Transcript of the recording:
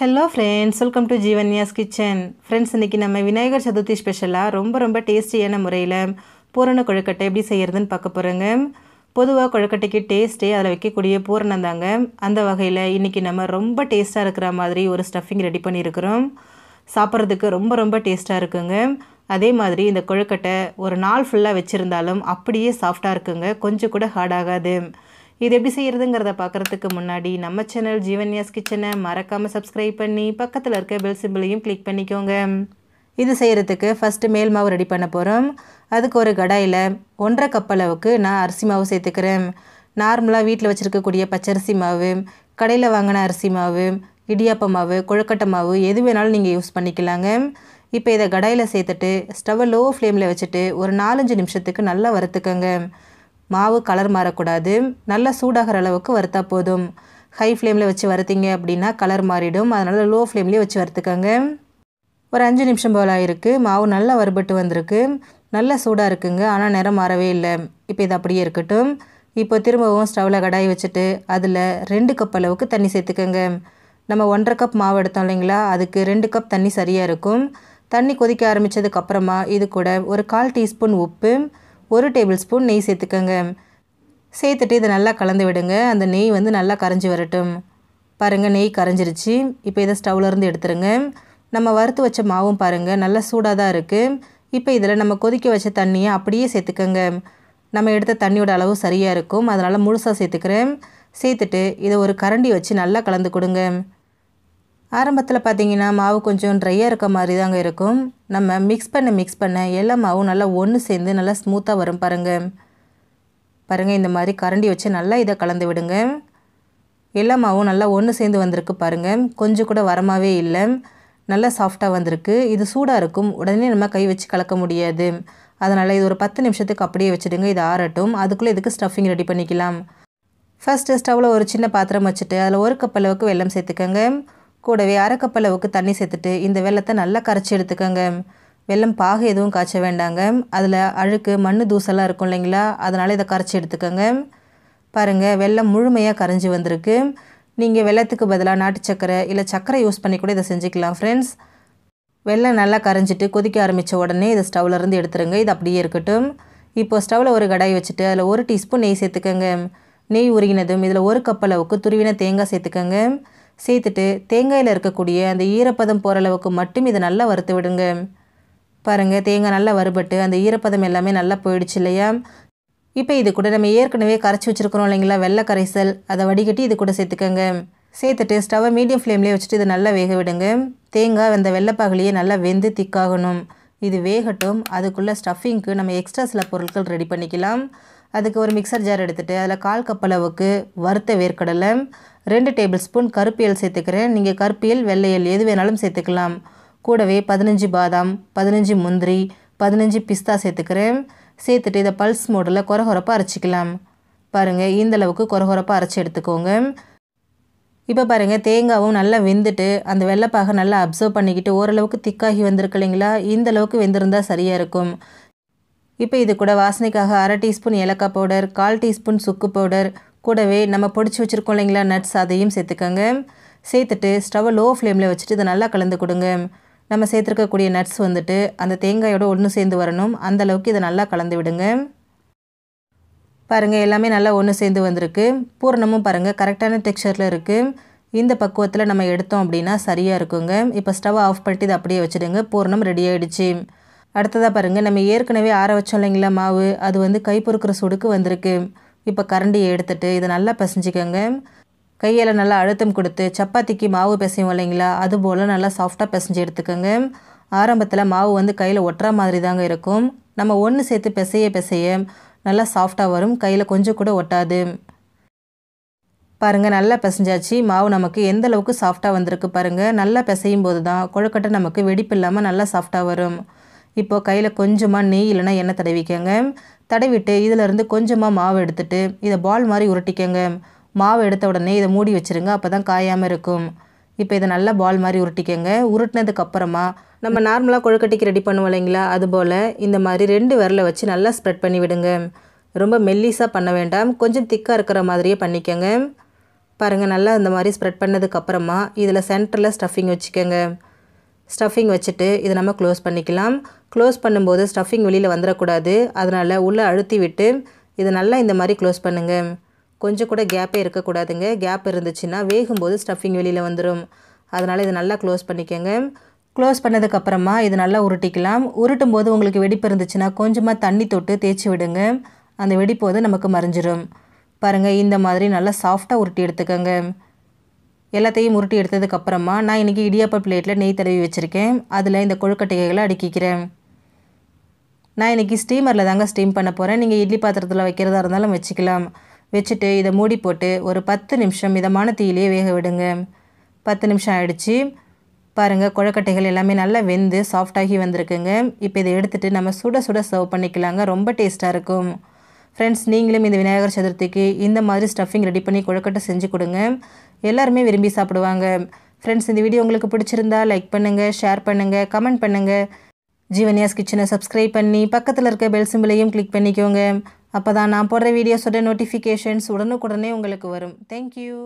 Hello friends, welcome to Jeevanya's kitchen. Friends, இன்றைக்கி நம்ம விநாயகர் சதுர்த்தி ஸ்பெஷலாக ரொம்ப டேஸ்டியான முறையில் பூரண கொழுக்கட்டை எப்படி செய்கிறதுன்னு பார்க்க போகிறோங்க. பொதுவாக கொழுக்கட்டைக்கு டேஸ்ட்டே அதில் வைக்கக்கூடிய பூரணம் தாங்க. அந்த வகையில் இன்றைக்கி நம்ம ரொம்ப டேஸ்ட்டாக இருக்கிற மாதிரி ஒரு ஸ்டஃபிங் ரெடி பண்ணியிருக்கிறோம். சாப்பிட்றதுக்கு ரொம்ப டேஸ்ட்டாக இருக்குங்க. அதே மாதிரி இந்த கொழுக்கட்டை ஒரு நாள் ஃபுல்லாக வச்சுருந்தாலும் அப்படியே சாஃப்டாக இருக்குங்க, கொஞ்சம் கூட ஹார்டாகாது. இது எப்படி செய்கிறதுங்கிறத பார்க்குறதுக்கு முன்னாடி நம்ம சேனல் ஜீவன்யாஸ் கிச்சனை மறக்காமல் சப்ஸ்கிரைப் பண்ணி பக்கத்தில் இருக்க பெல் சிம்பிளையும் கிளிக் பண்ணிக்கோங்க. இது செய்கிறதுக்கு ஃபஸ்ட்டு மேல் மாவு ரெடி பண்ண போகிறோம். அதுக்கு ஒரு கடாயில் 1.5 கப் அளவுக்கு நான் அரிசி மாவு சேர்த்துக்கிறேன். நார்மலாக வீட்டில் வச்சுருக்கக்கூடிய பச்சரிசி மாவு, கடையில் வாங்கின அரிசி மாவு, இடியாப்ப மாவு, கொழுக்கட்டை மாவு எது வேணாலும் நீங்கள் யூஸ் பண்ணிக்கலாங்க. இப்போ இதை கடாயில் சேர்த்துட்டு ஸ்டவ் லோ ஃப்ளேமில் வச்சுட்டு ஒரு 4-5 நிமிஷத்துக்கு நல்லா வறுத்துக்கோங்க. மாவு கலர் மாறக்கூடாது, நல்லா சூடாகிற அளவுக்கு வறுத்தா போதும். ஹை ஃப்ளேமில் வச்சு வறுத்திங்க அப்படின்னா கலர் மாறிடும். அதனால் லோ ஃப்ளேம்லேயே வச்சு வறுத்துக்கோங்க. ஒரு 5 நிமிஷம் போல் ஆயிருக்கு. மாவு நல்லா வறுபட்டு வந்திருக்கு, நல்லா சூடாக இருக்குங்க. ஆனால் நிறம் மாறவே இல்லை. இப்போ இது அப்படியே இருக்கட்டும். இப்போ திரும்பவும் ஸ்டவ்வில் கடாய் வச்சுட்டு அதில் 2 கப் அளவுக்கு தண்ணி சேர்த்துக்கோங்க. நம்ம 1.5 கப் மாவு எடுத்தோம் இல்லைங்களா, அதுக்கு 2 கப் தண்ணி சரியாக இருக்கும். தண்ணி கொதிக்க ஆரம்பித்ததுக்கப்புறமா இது கூட ஒரு 1/4 டீஸ்பூன் உப்பு, 1 டேபிள் ஸ்பூன் நெய் சேர்த்துக்கோங்க. சேர்த்துட்டு இதை நல்லா கலந்து விடுங்க. அந்த நெய் நல்லா கரைஞ்சி வரட்டும். பாருங்கள், நெய் கரைஞ்சிருச்சு. இப்போ இதை ஸ்டவ்லேருந்து எடுத்துருங்க. நம்ம வறுத்து வச்ச மாவும் பாருங்கள் நல்லா சூடாக தான் இருக்குது. இப்போ இதில் நம்ம கொதிக்க வச்ச தண்ணியை அப்படியே சேர்த்துக்கோங்க. நம்ம எடுத்த தண்ணியோட அளவு சரியாக இருக்கும், அதனால் முழுசாக சேர்த்துக்கிறேன். சேர்த்துட்டு இதை ஒரு கரண்டி வச்சு நல்லா கலந்து கொடுங்க. ஆரம்பத்தில் பார்த்திங்கன்னா மாவு கொஞ்சம் ட்ரையாக இருக்க மாதிரி தாங்க இருக்கும். நம்ம மிக்ஸ் பண்ண எல்லா மாவும் நல்லா ஒன்று சேர்ந்து நல்லா ஸ்மூத்தாக வரும். பாருங்கள், இந்த மாதிரி கரண்டி வச்சு நல்லா இதை கலந்து விடுங்க. எல்லா மாவும் நல்லா ஒன்று சேர்ந்து வந்திருக்கு. பாருங்கள், கொஞ்சம் கூட வரமாவே இல்லை, நல்லா சாஃப்டாக வந்திருக்கு. இது சூடாக இருக்கும், உடனே நம்ம கை வச்சு கலக்க முடியாது. அதனால் இது ஒரு 10 நிமிஷத்துக்கு அப்படியே வச்சுடுங்க. இது ஆறட்டும். அதுக்குள்ளே இதுக்கு ஸ்டஃபிங் ரெடி பண்ணிக்கலாம். ஃபஸ்ட்டு ஸ்டவ்வில் ஒரு சின்ன பாத்திரம் வச்சுட்டு அதில் 1 கப் அளவுக்கு வெல்லம் சேர்த்துக்கோங்க. கூடவே 1/2 கப் அளவுக்கு தண்ணி சேர்த்துட்டு இந்த வெல்லத்தை நல்லா கரைச்சி எடுத்துக்கோங்க. வெல்லம் பாகு எதுவும் காய்ச்ச வேண்டாங்க. அதில் அழுக்கு மண் தூசெல்லாம் இருக்கும் இல்லைங்களா, அதனால் இதை கரைச்சி எடுத்துக்கோங்க. பாருங்கள், வெல்லம் முழுமையாக கரைஞ்சி வந்திருக்கு. நீங்கள் வெல்லத்துக்கு பதிலாக நாட்டு சக்கரை இல்லை சக்கரை யூஸ் பண்ணி கூட இதை செஞ்சுக்கலாம். ஃப்ரெண்ட்ஸ், வெல்லம் நல்லா கரைஞ்சிட்டு கொதிக்க ஆரம்பித்த உடனே இதை ஸ்டவ்லேருந்து எடுத்துருங்க. இது அப்படியே இருக்கட்டும். இப்போது ஸ்டவ்வில் ஒரு கடாய் வச்சுட்டு அதில் 1 டீஸ்பூன் நெய் சேர்த்துக்கோங்க. நெய் உருகினதும் இதில் 1 கப் அளவுக்கு துருவின தேங்காய் சேர்த்துக்கோங்க. சேர்த்துட்டு தேங்காயில் இருக்கக்கூடிய அந்த ஈரப்பதம் போகிற அளவுக்கு மட்டும் இதை நல்லா வறுத்து விடுங்க. பாருங்கள், தேங்காய் நல்லா வறுபட்டு அந்த ஈரப்பதம் எல்லாமே நல்லா போயிடுச்சு இல்லையா. இப்போ இது கூட நம்ம ஏற்கனவே கரைச்சி வச்சுருக்கிறோம் இல்லைங்களா, வெள்ளை கரைசல், அதை வடிகட்டி இது கூட சேர்த்துக்கோங்க. சேர்த்துட்டு ஸ்டவ்வை மீடியம் ஃப்ளேம்லேயே வச்சுட்டு இதை நல்லா வேக விடுங்க. தேங்காய் அந்த வெள்ளைப்பாகலையே நல்லா வெந்து திக்காகணும். இது வேகட்டும். அதுக்குள்ளே ஸ்டஃபிங்க்கு நம்ம எக்ஸ்ட்ரா சில பொருட்கள் ரெடி பண்ணிக்கலாம். அதுக்கு ஒரு மிக்சர் ஜார் எடுத்துகிட்டு அதில் 1/4 கப் அளவுக்கு வறுத்த வேர்க்கடலை, 2 டேபிள் ஸ்பூன் கருப்பியல் சேர்த்துக்கிறேன். நீங்கள் கருப்பியல் வெள்ளையல் எது வேணாலும் சேர்த்துக்கலாம். கூடவே 15 பாதாம், 15 முந்திரி, 15 பிஸ்தா சேர்த்துக்கிறேன். சேர்த்துட்டு இதை பல்ஸ் மோடில் கொரகொரப்பாக அரைச்சிக்கலாம். பாருங்கள், இந்தளவுக்கு கொரகொரப்பாக அரைச்சி எடுத்துக்கோங்க. இப்போ பாருங்கள், தேங்காயும் நல்லா வெந்துட்டு அந்த வெள்ளைப்பாக நல்லா அப்சர்வ் பண்ணிக்கிட்டு ஓரளவுக்கு திக்காகி வந்திருக்கு இல்லைங்களா. இந்தளவுக்கு வெந்திருந்தால் சரியாக இருக்கும். இப்போ இது கூட வாசனைக்காக 1/2 டீஸ்பூன் ஏலக்காய் பவுடர், 1/4 டீஸ்பூன் சுக்கு பவுடர், கூடவே நம்ம பொடிச்சு வச்சுருக்கோம் இல்லைங்களா நட்ஸ், அதையும் சேர்த்துக்கோங்க. சேர்த்துட்டு ஸ்டவ் லோ ஃப்ளேமில் வச்சுட்டு இதை நல்லா கலந்து கொடுங்க. நம்ம சேர்த்துருக்கக்கூடிய நட்ஸ் அந்த தேங்காயோட ஒன்று சேர்ந்து வரணும். அந்தளவுக்கு இதை நல்லா கலந்து விடுங்க. பாருங்கள், எல்லாமே நல்லா ஒன்று சேர்ந்து வந்திருக்கு. பூரணமும் பாருங்கள் கரெக்டான டெக்ஸ்சரில் இருக்குது. இந்த பக்குவத்தில் நம்ம எடுத்தோம் அப்படின்னா சரியாக இருக்குங்க. இப்போ ஸ்டவ் ஆஃப் பண்ணிட்டு இதை அப்படியே வச்சுடுங்க. பூரணம் ரெடி ஆகிடுச்சு. அடுத்ததாக பாருங்கள், நம்ம ஏற்கனவே ஆற வச்சோம் இல்லைங்களா மாவு, அது கைப்பொறுக்கிற சுடுக்கு வந்திருக்கு. இப்போ கரண்டியை எடுத்துகிட்டு இதை நல்லா பிசைஞ்சிக்கோங்க. கையில் நல்லா அழுத்தம் கொடுத்து சப்பாத்திக்கு மாவு பிசையும் இல்லைங்களா, அதுபோல் நல்லா சாஃப்டாக பிசைஞ்சு எடுத்துக்கோங்க. ஆரம்பத்தில் மாவு கையில் ஒட்டுற மாதிரி தாங்க இருக்கும். நம்ம ஒன்று சேர்த்து பிசைய நல்லா சாஃப்டாக வரும், கையில் கொஞ்சம் கூட ஒட்டாது. பாருங்கள், நல்லா பிசைஞ்சாச்சு. மாவு நமக்கு எந்த அளவுக்கு சாஃப்டாக வந்திருக்கு பாருங்கள். நல்லா பிசையும் போது தான் கொழுக்கட்டை நமக்கு வெடிப்பு இல்லாமல் நல்லா சாஃப்டாக வரும். இப்போது கையில் கொஞ்சமாக நெய் இல்லைனா எண்ணெய் தடவிக்கங்க. தடவிட்டு இதிலேருந்து கொஞ்சமாக மாவு எடுத்துட்டு இதை பால் மாதிரி உருட்டிக்கங்க. மாவு எடுத்த உடனே இதை மூடி வச்சுருங்க, அப்போ தான் காயாமல் இருக்கும். இப்போ இதை நல்லா பால் மாதிரி உருட்டிக்கங்க. உருட்டினதுக்கப்புறமா நம்ம நார்மலாக கொழுக்கட்டைக்கு ரெடி பண்ணுவோம் இல்லைங்களா, அதுபோல் இந்த மாதிரி 2 விரலை வச்சு நல்லா ஸ்ப்ரெட் பண்ணி விடுங்க. ரொம்ப மெல்லிஸாக பண்ண வேண்டாம், கொஞ்சம் திக்காக இருக்கிற மாதிரியே பண்ணிக்கங்க. பாருங்கள், நல்லா இந்த மாதிரி ஸ்ப்ரெட் பண்ணதுக்கப்புறமா இதில் சென்டரில் ஸ்டஃபிங் வச்சுக்கோங்க. ஸ்டஃபிங் வச்சுட்டு இதை நம்ம க்ளோஸ் பண்ணிக்கலாம். க்ளோஸ் பண்ணும்போது ஸ்டஃபிங் வெளியில் வந்துடக்கூடாது, அதனால் உள்ளே அழுத்தி விட்டு இதை நல்லா இந்த மாதிரி க்ளோஸ் பண்ணுங்கள். கொஞ்சம் கூட கேப்பே இருக்கக்கூடாதுங்க. கேப் இருந்துச்சுன்னா வேகும்போது ஸ்டஃபிங் வெளியில் வந்துடும். அதனால் இதை நல்லா க்ளோஸ் பண்ணிக்கோங்க. க்ளோஸ் பண்ணதுக்கப்புறமா இது நல்லா உருட்டிக்கலாம். உருட்டும் போது உங்களுக்கு வெடிப்பு இருந்துச்சுன்னா கொஞ்சமாக தண்ணி தொட்டு தேய்ச்சி விடுங்க. அந்த வெடிப்பு வந்து நமக்கு மறைஞ்சிடும். பாருங்கள், இந்த மாதிரி நல்லா சாஃப்டாக உருட்டி எடுத்துக்கோங்க. எல்லாத்தையும் உருட்டி எடுத்ததுக்கப்புறமா நான் இன்றைக்கி இடியாப்பம் பிளேட்டில் நெய் தடவி வச்சுருக்கேன். அதில் இந்த கொழுக்கட்டைகளை அடுக்கிக்கிறேன். நான் இன்றைக்கி ஸ்டீமரில் தாங்க ஸ்டீம் பண்ண போகிறேன். நீங்கள் இட்லி பாத்திரத்தில் வைக்கிறதா இருந்தாலும் வச்சுக்கலாம். வச்சுட்டு இதை மூடி போட்டு ஒரு 10 நிமிஷம் மிதமான தீயிலேயே வேக விடுங்க. 10 நிமிஷம் ஆகிடுச்சு. பாருங்கள், கொழுக்கட்டைகள் எல்லாமே நல்லா வெந்து சாஃப்டாகி வந்திருக்குங்க. இப்போ இதை எடுத்துகிட்டு நம்ம சுட சுட சர்வ் பண்ணிக்கலாங்க. ரொம்ப டேஸ்ட்டாக இருக்கும். ஃப்ரெண்ட்ஸ், நீங்களும் இந்த விநாயகர் சதுர்த்திக்கு இந்த மாதிரி ஸ்டஃபிங் ரெடி பண்ணி கொழுக்கட்டை செஞ்சு கொடுங்க. எல்லாருமே விரும்பி சாப்பிடுவாங்க. ஃப்ரெண்ட்ஸ், இந்த வீடியோ உங்களுக்கு பிடிச்சிருந்தா லைக் பண்ணுங்கள், ஷேர் பண்ணுங்கள், கமெண்ட் பண்ணுங்கள். ஜீவன்யாஸ் கிச்சனை சப்ஸ்கிரைப் பண்ணி பக்கத்தில் இருக்க பெல் சிம்பிளையும் கிளிக் பண்ணிக்கோங்க. அப்போ தான் நான் போடுற வீடியோஸோட நோட்டிஃபிகேஷன்ஸ் உடனுக்குடனே உங்களுக்கு வரும். தேங்க்யூ.